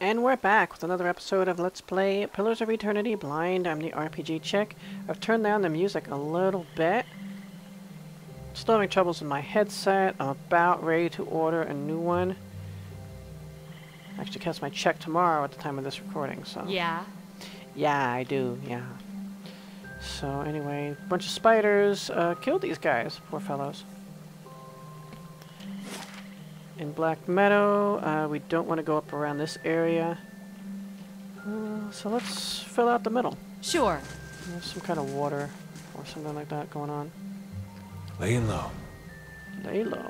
And we're back with another episode of Let's Play Pillars of Eternity Blind. I'm the RPG Chick. I've turned down the music a little bit. Still having troubles with my headset. I'm about ready to order a new one. I actually cast my check tomorrow at the time of this recording, so... Yeah? Yeah, I do, yeah. So anyway, bunch of spiders killed these guys, poor fellows. In Black Meadow, we don't want to go up around this area. So let's fill out the middle. Sure. There's some kind of water or something like that going on. Laying low. Lay low.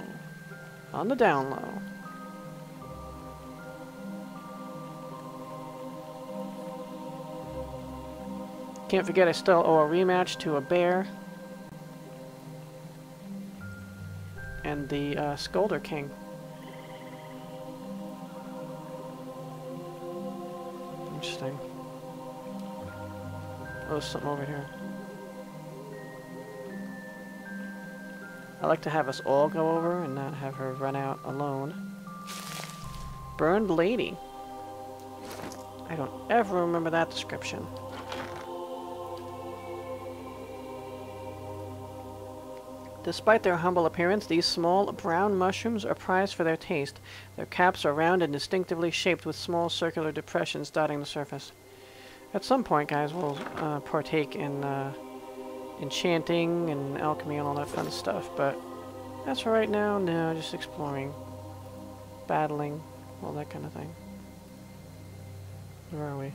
On the down low. Can't forget I still owe a rematch to a bear. And the Scolder King. Interesting. Oh, there's something over here. I like to have us all go over and not have her run out alone. Burned lady. I don't ever remember that description. Despite their humble appearance, these small, brown mushrooms are prized for their taste. Their caps are round and distinctively shaped with small circular depressions dotting the surface. At some point, guys, we'll partake in enchanting and alchemy and all that fun stuff, but as for right now, no, just exploring, battling, all that kind of thing. Where are we?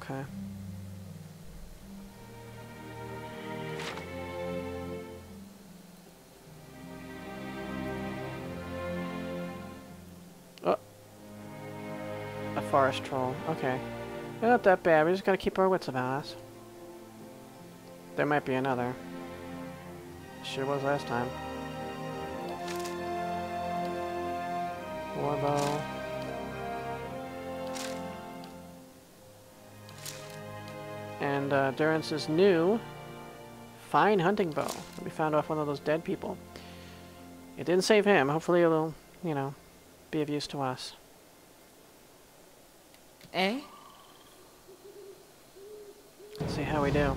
Okay. Forest troll. Okay. They're not that bad. We just gotta keep our wits about us. There might be another. Sure was last time. Warbow. And Durance's new fine hunting bow that we found off one of those dead people. It didn't save him. Hopefully it'll, you know, be of use to us. Eh? Let's see how we do.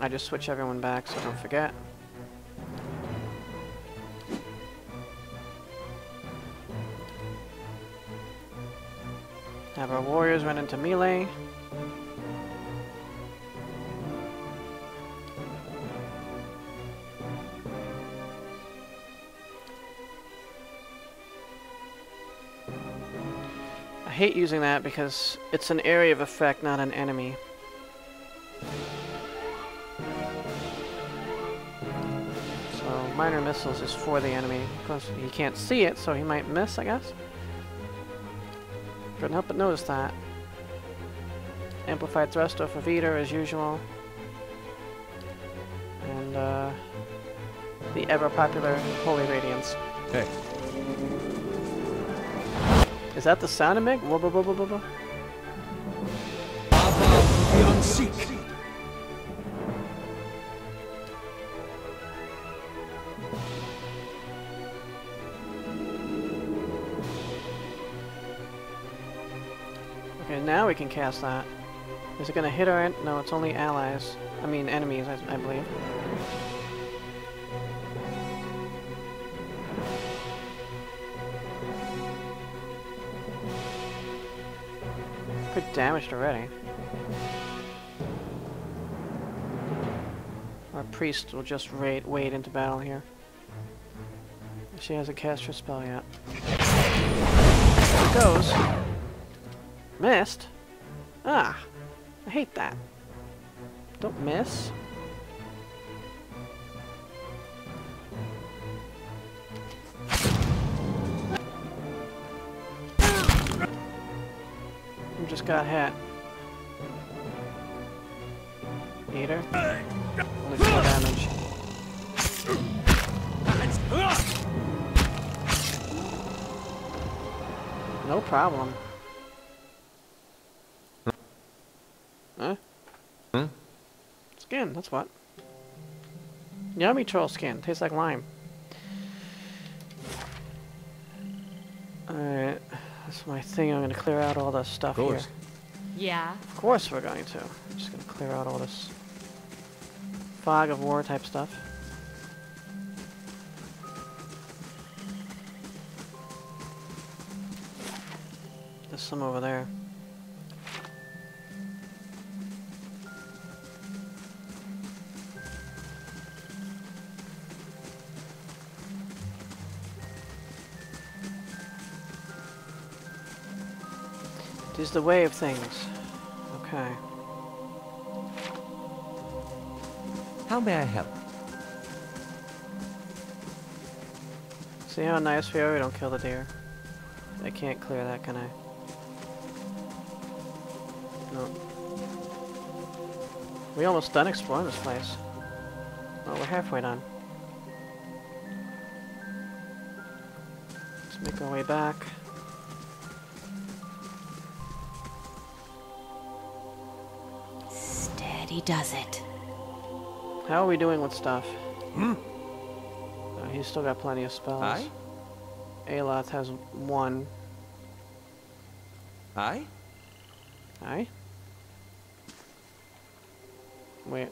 I just switch everyone back so I don't forget. Have our warriors run into melee. I hate using that because it's an area of effect, not an enemy. So minor missiles is for the enemy. Of course, he can't see it, so he might miss, I guess. Couldn't help but notice that. Amplified thrust off of Eater as usual. And the ever-popular Holy Radiance. Hey. Is that the sound it makes? Whoa, whoa, whoa, whoa, whoa. Okay, now we can cast that. Is it gonna hit our end? No, it's only allies. I mean enemies, I believe. Pretty damaged already. Our priest will just wade into battle here. She hasn't cast her spell yet. There it goes. Missed? Ah, I hate that. Don't miss. Just got hit. Eater. Only 4 damage. No problem. skin, that's what. Yummy troll skin. Tastes like lime. Alright. That's my thing. I'm going to clear out all this stuff here. Yeah. Of course we're going to. I'm just going to clear out all this fog of war type stuff. There's some over there. Is the way of things. Okay. How may I help? See how nice we are? We don't kill the deer. I can't clear that, can I? No. We almost done exploring this place. Well, we're halfway done. Let's make our way back. He does it. How are we doing with stuff? He's still got plenty of spells. Aloth has one. Wait,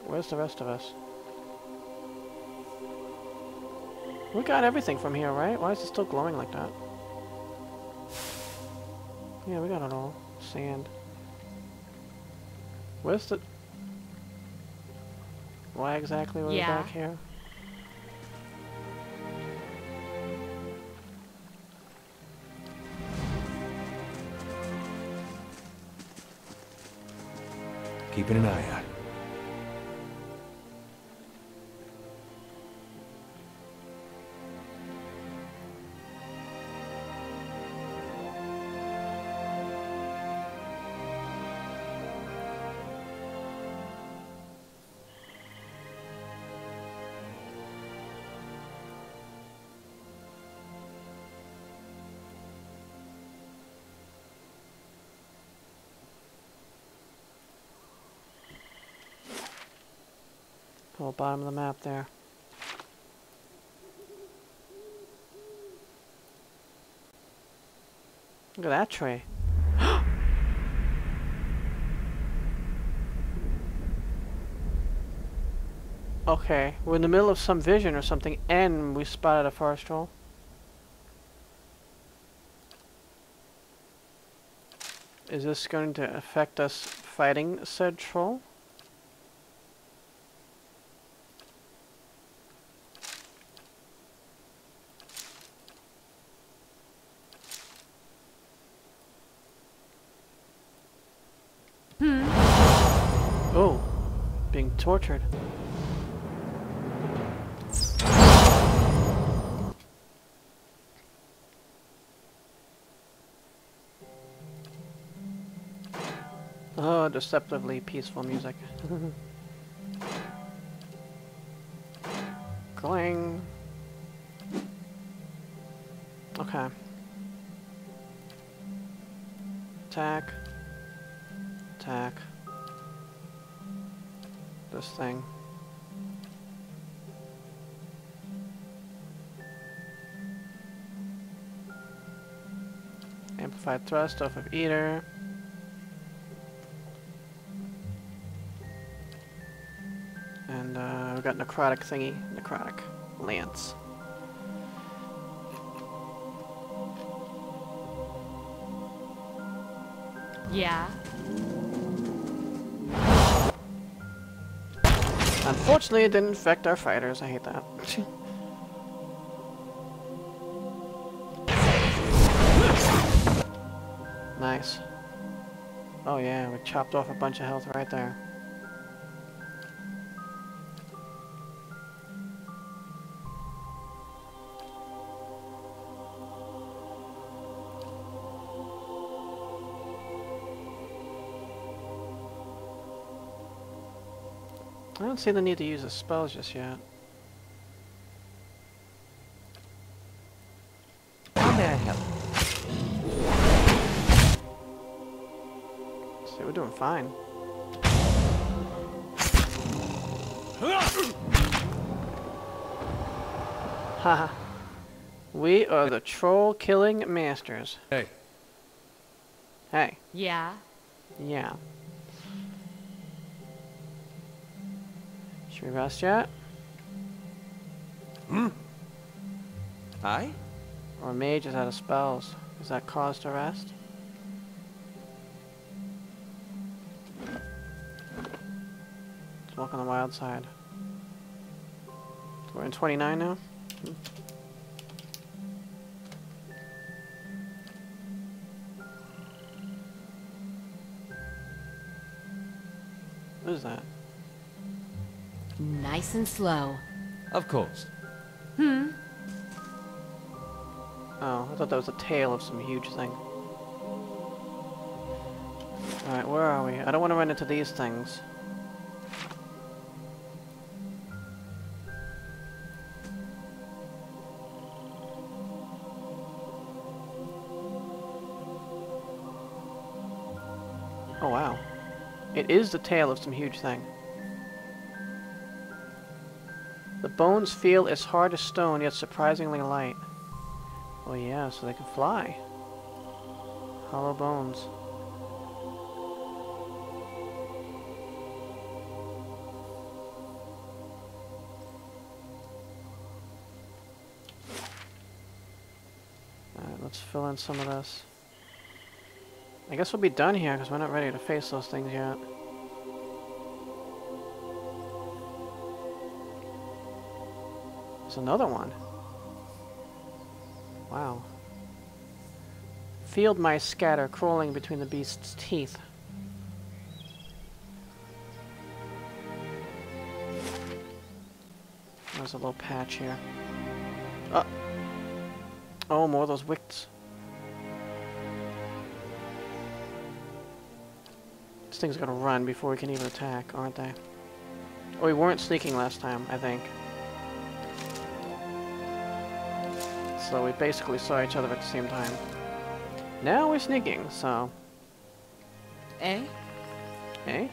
where's the rest of us? We got everything from here, right? Why is it still glowing like that? Yeah, we got it all. Sand. Where's the... Why exactly were we back here? Keeping an eye out. Oh, bottom of the map there. Look at that tree. Okay, we're in the middle of some vision or something, and we spotted a forest troll. Is this going to affect us fighting said troll? Tortured. Oh, deceptively peaceful music. Clang. Okay. Attack. Attack. This thing. Amplified thrust off of Eater. And we've got necrotic thingy. Necrotic lance. Yeah. Unfortunately, it didn't affect our fighters. I hate that. Nice. Oh yeah, we chopped off a bunch of health right there. I don't see the need to use the spells just yet. How may I help? See, we're doing fine. Haha. We are the troll killing masters. Hey. Hey. Yeah. Yeah. Should we rest yet? Hmm. I? Our mage is out of spells. Is that cause to rest? Let's walk on the wild side. We're in 29 now? Hmm. What is that? Nice and slow. Of course. Hmm. Oh, I thought that was the tail of some huge thing. Alright, where are we? I don't want to run into these things. Oh wow. It is the tail of some huge thing. The bones feel as hard as stone, yet surprisingly light. Oh yeah, so they can fly. Hollow bones. Alright, let's fill in some of this. I guess we'll be done here, because we're not ready to face those things yet. There's another one. Wow. Field mice scatter, crawling between the beast's teeth. There's a little patch here. Oh! Oh, more of those wicks. These things are gonna run before we can even attack, aren't they? Oh, we weren't sneaking last time, I think. So we basically saw each other at the same time. Now we're sneaking, so... Eh? Eh?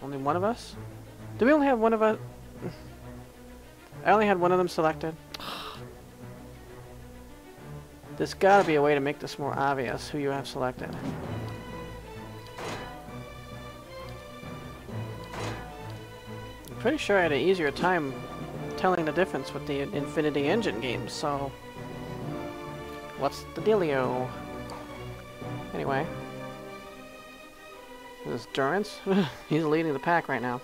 Only one of us? Do we only have one of us? I only had one of them selected. There's gotta be a way to make this more obvious, who you have selected. Pretty sure I had an easier time telling the difference with the Infinity Engine games, so... What's the dealio? Anyway. Is this Durance? He's leading the pack right now.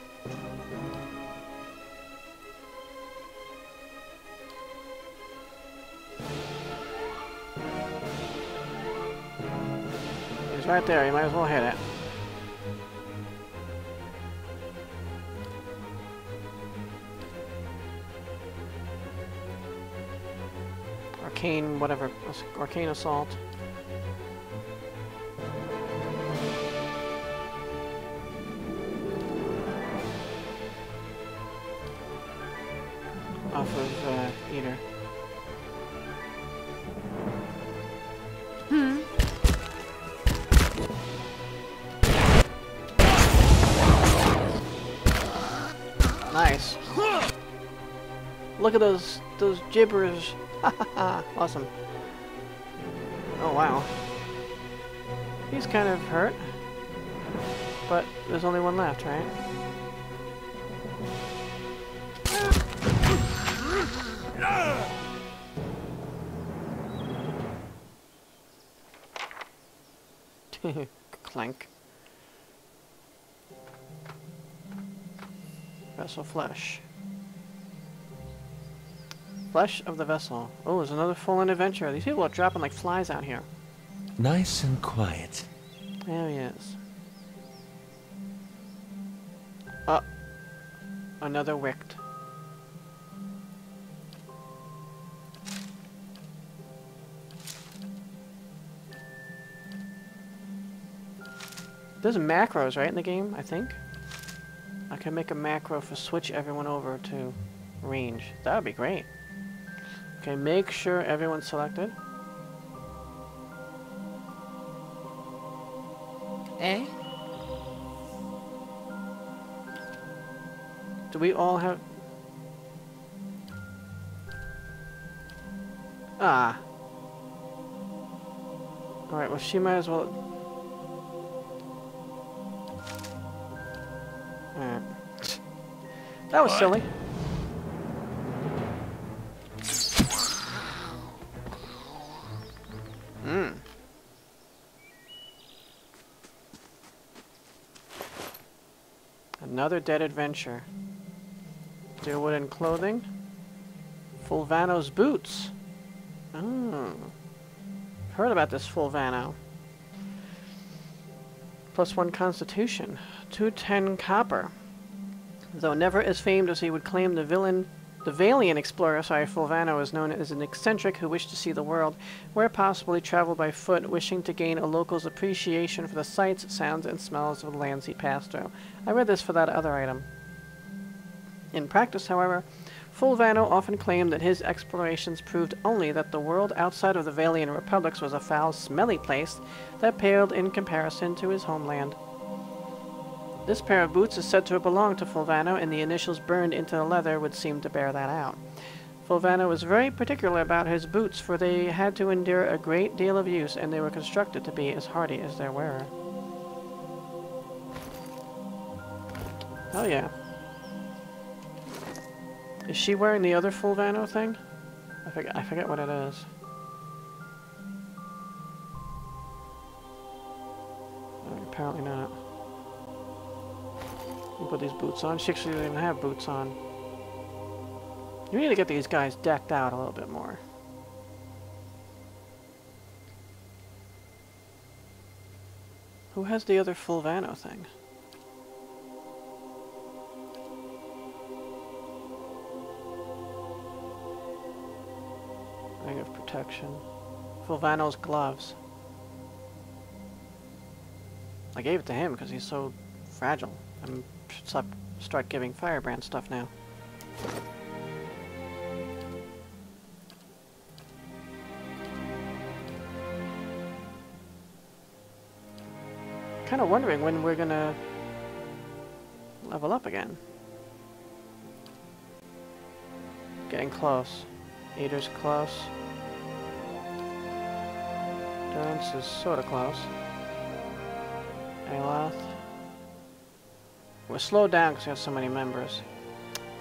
He's right there, you might as well hit it. Arcane, whatever, Arcane Assault. Off of Eater. Hmm. Nice. Look at those gibbers. Awesome. Oh wow. He's kind of hurt. But there's only one left, right? Clank. Vessel flesh. Flesh of the vessel. Oh, there's another full-on adventure. These people are dropping like flies out here. Nice and quiet. There he is. Oh. Another wicked. There's macros, right, in the game, I think? I can make a macro for switch everyone over to range. That would be great. Okay, make sure everyone's selected. eh? Do we all have... Ah. Alright, well she might as well... Alright. That was silly. Another dead adventure. Deerwood and clothing. Fulvano's boots. Oh. Heard about this Fulvano. +1 constitution. 210 copper. Though never as famed as he would claim, the Valian explorer, Fulvano is known as an eccentric who wished to see the world, where possibly traveled by foot, wishing to gain a local's appreciation for the sights, sounds, and smells of the lands he passed through. I read this for that other item. In practice, however, Fulvano often claimed that his explorations proved only that the world outside of the Valian Republics was a foul, smelly place that paled in comparison to his homeland. This pair of boots is said to have belonged to Fulvano, and the initials burned into the leather would seem to bear that out. Fulvano was very particular about his boots, for they had to endure a great deal of use, and they were constructed to be as hardy as their wearer. Oh yeah. Is she wearing the other Fulvano thing? I forget what it is. Oh, apparently not. You put these boots on. She actually doesn't even have boots on. You need to get these guys decked out a little bit more. Who has the other Fulvano thing? Ring of protection. Fulvano's gloves. I gave it to him because he's so fragile. I'm start giving Firebrand stuff now. Kind of wondering when we're gonna level up again. Getting close. Eater's close. Durance is sorta close. Aloth. We're slowed down because we have so many members.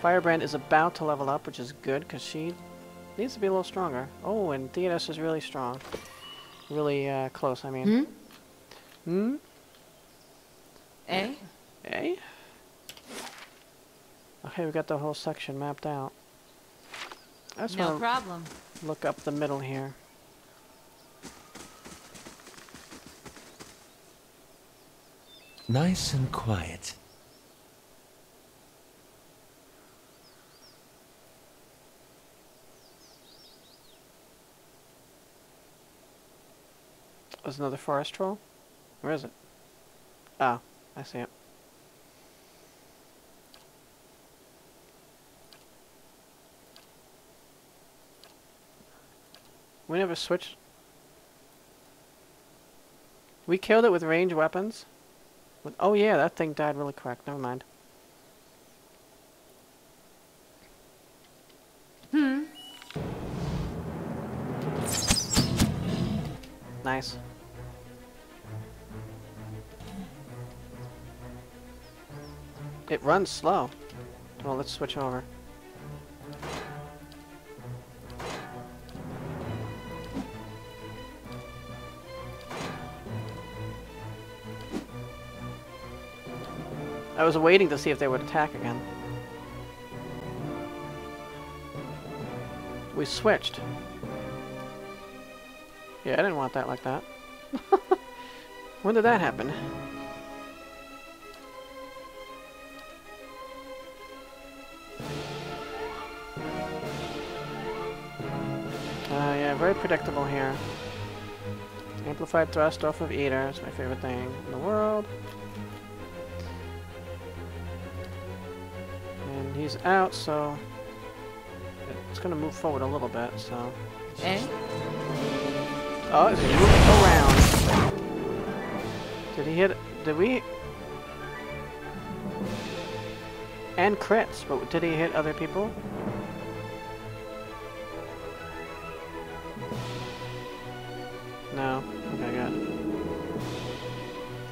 Firebrand is about to level up, which is good because she needs to be a little stronger. Oh, and Theodess is really strong. Really close, I mean. Hmm? Eh? Eh? Okay, we got the whole section mapped out. That's no problem. Look up the middle here. Nice and quiet. There's another forest troll? Where is it? Oh, I see it. We never switched. We killed it with ranged weapons? With, oh yeah, that thing died really quick. Never mind. Hmm. Nice. It runs slow. Well, let's switch over. I was waiting to see if they would attack again. We switched. Yeah, I didn't want that like that. When did that happen? Yeah, very predictable here. Amplified thrust off of Eater. It's my favorite thing in the world. And he's out, so... It's gonna move forward a little bit, so... Eh? Oh, it's moving around. Did he hit? Did we? And crits, but did he hit other people? No. Okay, good.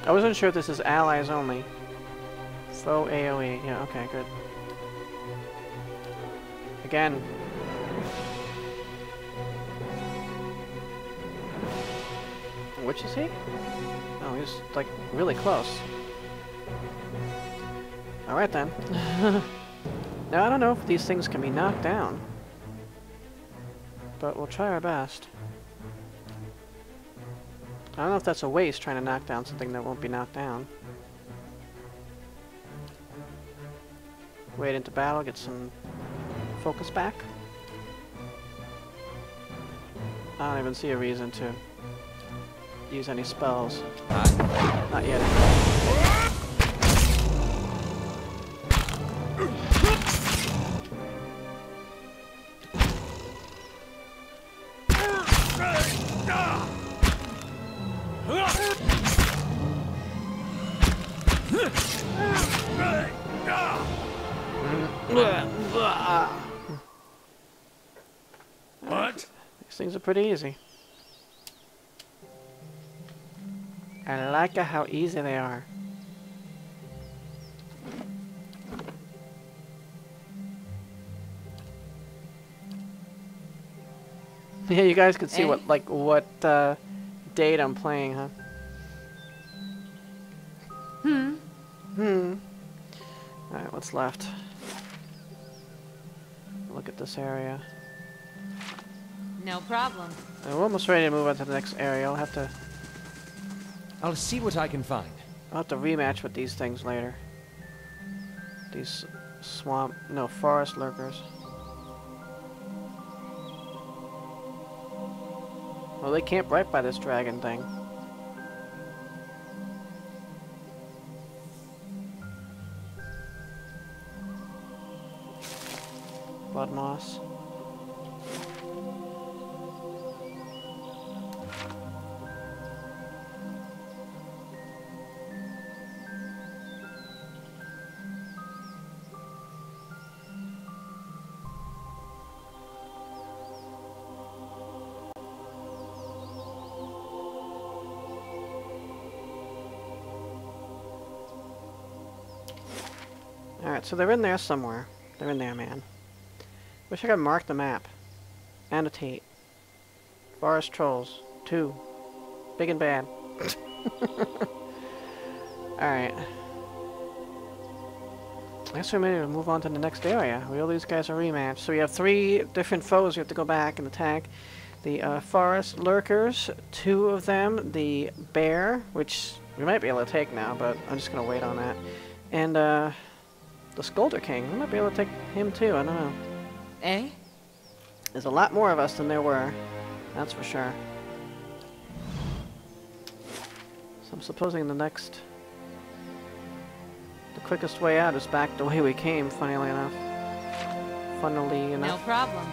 I wasn't sure if this is allies only. Foe AoE. Yeah, okay, good. Again. Which is he? Oh, he's like really close. Alright then. Now I don't know if these things can be knocked down. But we'll try our best. I don't know if that's a waste trying to knock down something that won't be knocked down. Wait into battle, get some focus back. I don't even see a reason to use any spells. Not yet. What? These things are pretty easy. I like how easy they are. Yeah, you guys can see what date I'm playing, huh? Alright, what's left? Look at this area. No problem. And we're almost ready to move on to the next area. I'll see what I can find. I'll have to rematch with these things later. These forest lurkers. Well, they camp right by this dragon thing. Blood moss. Alright, so they're in there somewhere. They're in there, man. Wish I could mark the map. Annotate. Forest trolls. 2. Big and bad. Alright. I guess we're ready to move on to the next area. We owe these guys a rematch. So we have 3 different foes we have to go back and attack. The forest lurkers, 2 of them. The bear, which we might be able to take now, but I'm just going to wait on that. And the Scolder King. We might be able to take him too, I don't know. Eh? There's a lot more of us than there were, that's for sure. So I'm supposing the quickest way out is back the way we came, funnily enough. No problem.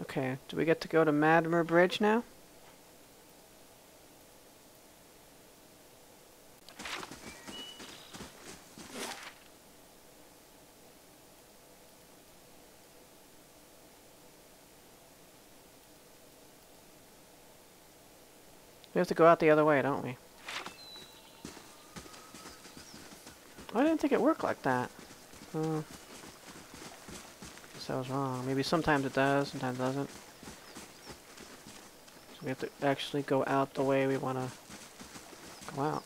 Okay, do we get to go to Madhmer Bridge now? We have to go out the other way, don't we? I didn't think it worked like that. I was wrong. Maybe sometimes it does, sometimes it doesn't. So we have to actually go out the way we want to go out.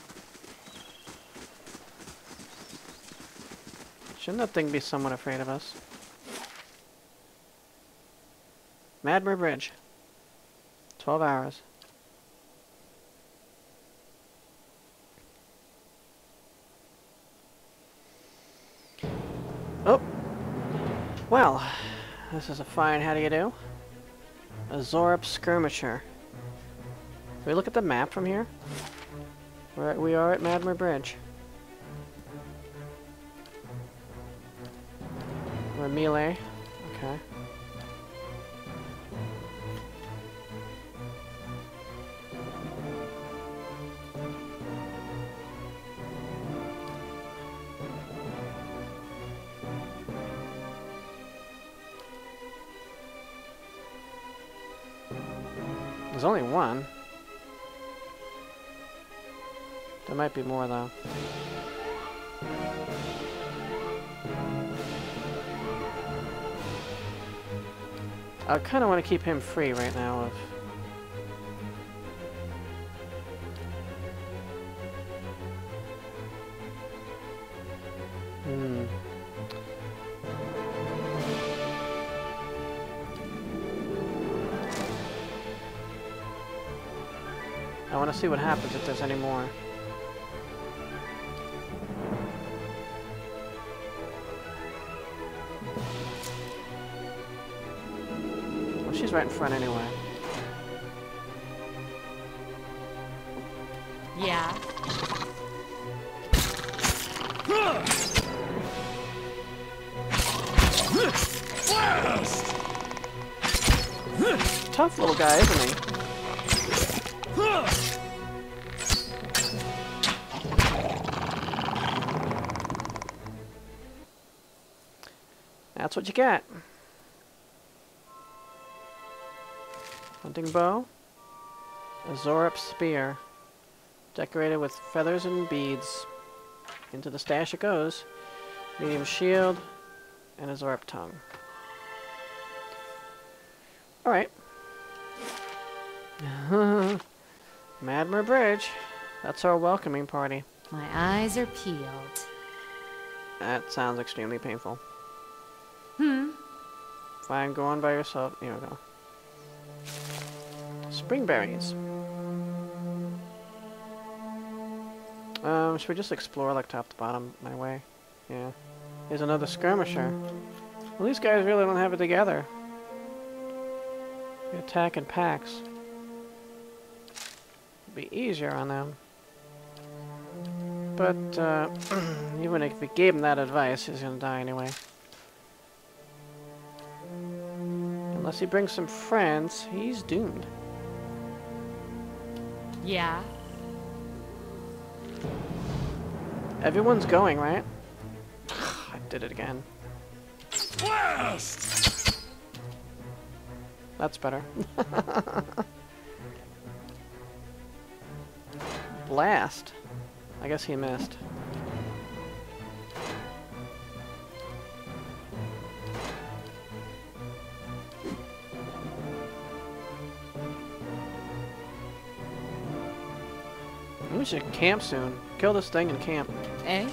Shouldn't that thing be somewhat afraid of us? Madhmer Bridge. 12 hours. Well, this is a fine how do you do. Azorup Skirmisher. Can we look at the map from here? We are at Madhmer Bridge. We're melee. Okay. There's only one. There might be more though. I kind of want to keep him free right now of I want to see what happens if there's any more. Well, she's right in front anyway. Yeah. Tough little guy, isn't he? That's what you get. Hunting bow. Azorup spear. Decorated with feathers and beads. Into the stash it goes. Medium shield. And Azorup tongue. Alright. Madhmer Bridge. That's our welcoming party. My eyes are peeled. That sounds extremely painful. Fine, go on by yourself. Here we go. Spring berries. Should we just explore like top to bottom my way? Yeah. Here's another skirmisher. Well, these guys really don't have it together. They attack in packs. It'd be easier on them. But, even if we gave him that advice, he's gonna die anyway. Unless he brings some friends, he's doomed. Yeah. Everyone's going, right? I did it again. Blast! That's better. Blast. I guess he missed. We should camp soon. Kill this thing and camp. Eh?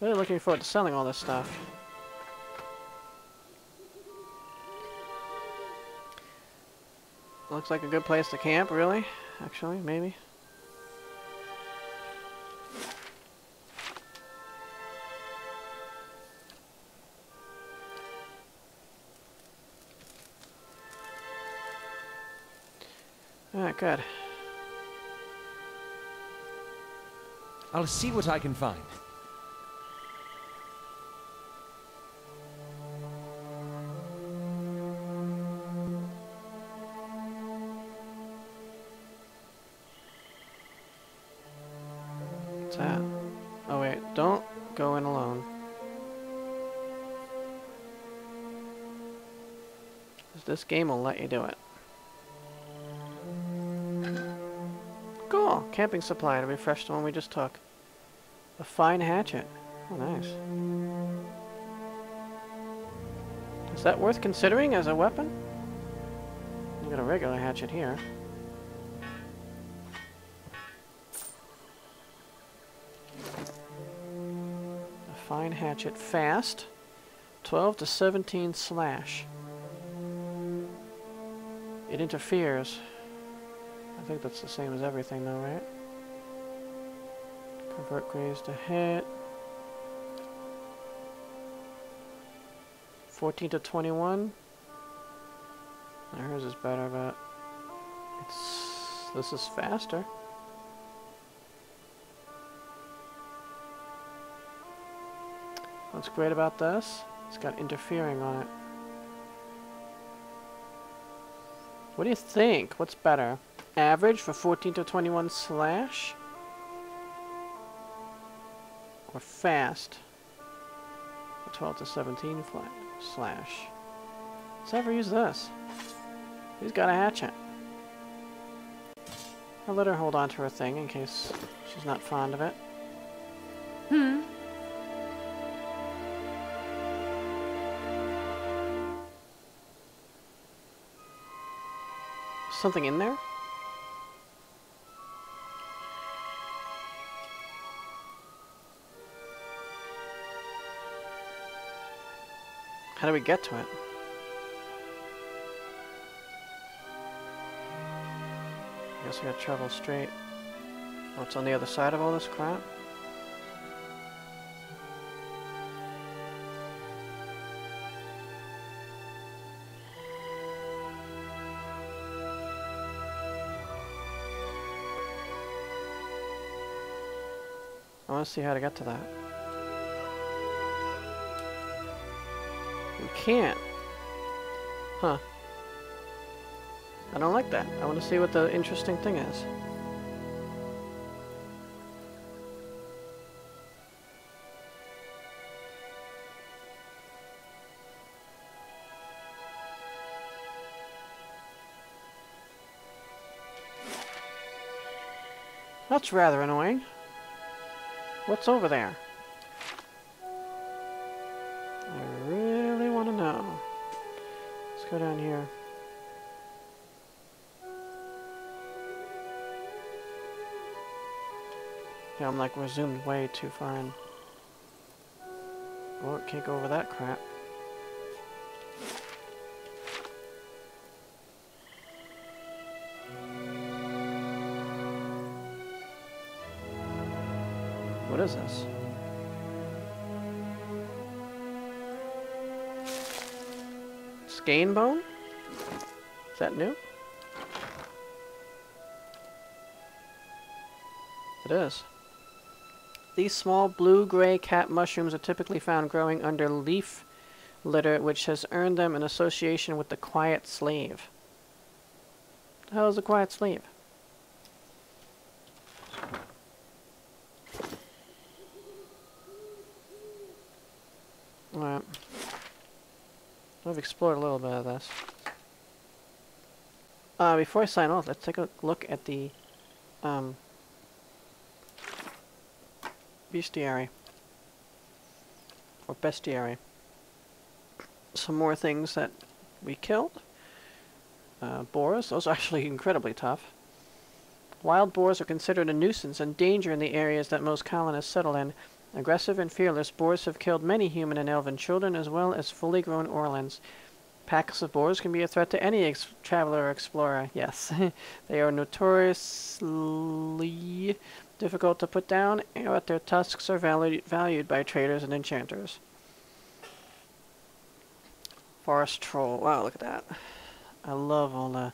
Really looking forward to selling all this stuff. Looks like a good place to camp, really. Actually, maybe. Alright, good. I'll see what I can find. Oh wait, don't go in alone. This game will let you do it. Cool! Camping supply to refresh the one we just took. A fine hatchet. Oh, nice. Is that worth considering as a weapon? I've got a regular hatchet here. Fine hatchet, fast. 12 to 17 slash. It interferes. I think that's the same as everything though, right? Convert graves to hit. 14 to 21. Now hers is better, but it's, this is faster. What's great about this? It's got interfering on it. What do you think? What's better? Average for 14 to 21 slash? Or fast? 12 to 17 slash. Let's ever use this. He's got a hatchet. I'll let her hold on to her thing in case she's not fond of it. Hmm. Something in there? How do we get to it? I guess we gotta travel straight. What's on the other side of all this crap? I wanna see how to get to that. We can't. Huh. I don't like that. I want to see what the interesting thing is. That's rather annoying. What's over there? Go down here. Yeah, I'm like, we're zoomed way too far in. Well, it can't go over that crap. What is this? Skein bone? Is that new? It is. These small blue-gray cat mushrooms are typically found growing under leaf litter, which has earned them an association with the quiet slave. What the hell is a quiet slave? Alright. I've explored a little bit of this. Before I sign off, let's take a look at the bestiary. Or bestiary. Some more things that we killed. Boars, those are actually incredibly tough. Wild boars are considered a nuisance and danger in the areas that most colonists settle in. Aggressive and fearless, boars have killed many human and elven children as well as fully grown Orlans. Packs of boars can be a threat to any traveler or explorer, yes. They are notoriously difficult to put down, but their tusks are valued by traders and enchanters. Forest troll, wow, look at that. I love all the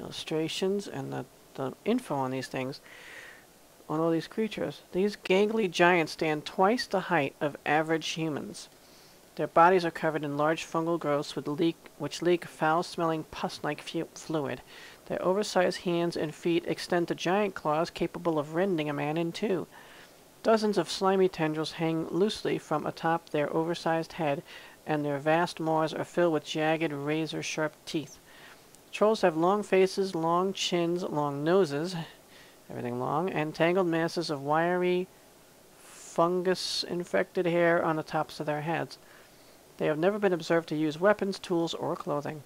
illustrations and the info on these things. On all these creatures. These gangly giants stand twice the height of average humans. Their bodies are covered in large fungal growths which leak foul-smelling pus-like fluid. Their oversized hands and feet extend to giant claws capable of rending a man in two. Dozens of slimy tendrils hang loosely from atop their oversized head, and their vast maws are filled with jagged, razor-sharp teeth. Trolls have long faces, long chins, long noses, everything long, and tangled masses of wiry, fungus-infected hair on the tops of their heads. They have never been observed to use weapons, tools, or clothing.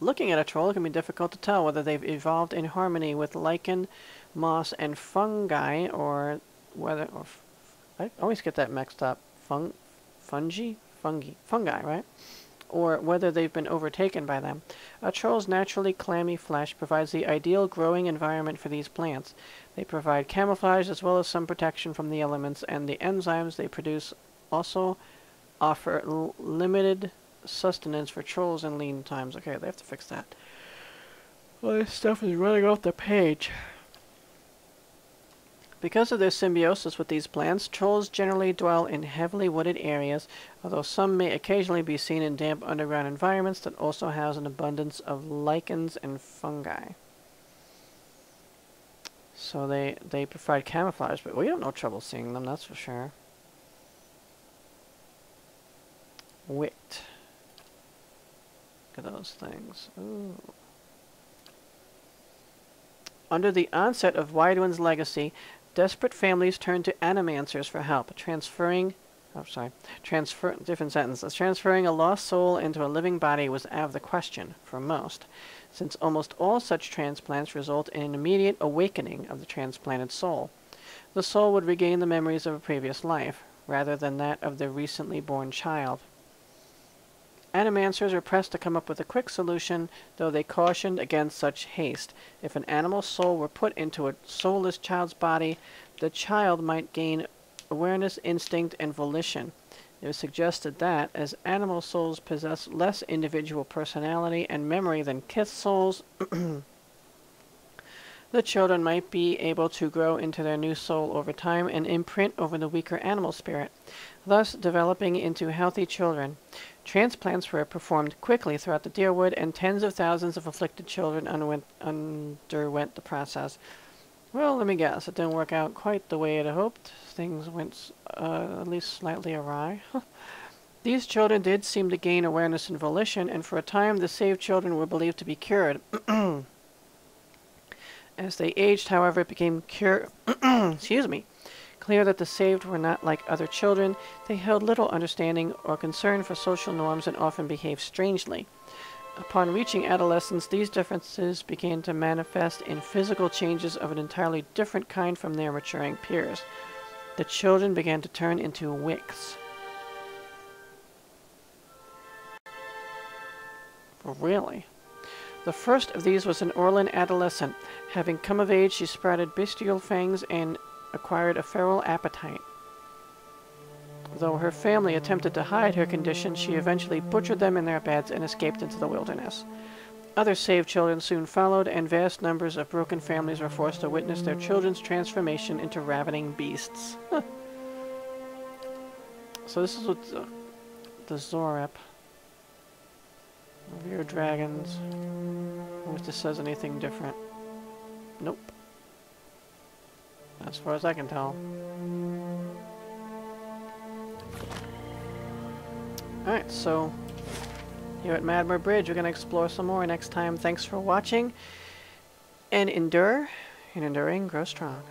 Looking at a troll can be difficult to tell whether they've evolved in harmony with lichen, moss, and fungi, or whether, or I always get that mixed up. Fungi, right? Or whether they've been overtaken by them. A troll's naturally clammy flesh provides the ideal growing environment for these plants. They provide camouflage as well as some protection from the elements, and the enzymes they produce also offer limited sustenance for trolls in lean times. Okay, they have to fix that. Well, this stuff is running off the page. Because of their symbiosis with these plants, trolls generally dwell in heavily wooded areas, although some may occasionally be seen in damp underground environments that also house an abundance of lichens and fungi. So they provide camouflage, but we have no trouble seeing them, that's for sure. Wit. Look at those things. Ooh. Under the onset of Widewind's legacy, desperate families turned to animancers for help, transferring a lost soul into a living body was out of the question for most, since almost all such transplants result in an immediate awakening of the transplanted soul. The soul would regain the memories of a previous life, rather than that of the recently born child. Animancers were pressed to come up with a quick solution, though they cautioned against such haste. If an animal's soul were put into a soulless child's body, the child might gain awareness, instinct, and volition. It was suggested that, as animal souls possess less individual personality and memory than kith souls, the children might be able to grow into their new soul over time and imprint over the weaker animal spirit, thus developing into healthy children. Transplants were performed quickly throughout the Deerwood, and tens of thousands of afflicted children underwent the process. Well, let me guess, it didn't work out quite the way it hoped. Things went at least slightly awry. These children did seem to gain awareness and volition, and for a time the saved children were believed to be cured. As they aged, however, it became clear that the saved were not like other children. They held little understanding or concern for social norms and often behaved strangely. Upon reaching adolescence, these differences began to manifest in physical changes of an entirely different kind from their maturing peers. The children began to turn into wicks. Really? The first of these was an Orlin adolescent. Having come of age, she sprouted bestial fangs and acquired a feral appetite. Though her family attempted to hide her condition, she eventually butchered them in their beds and escaped into the wilderness. Other saved children soon followed, and vast numbers of broken families were forced to witness their children's transformation into ravening beasts. So this is what the Azoraph. Rear dragons. I wonder if this says anything different. Nope. As far as I can tell. Alright, so here at Madhmer Bridge, we're going to explore some more next time. Thanks for watching, and endure, and enduring, grow strong.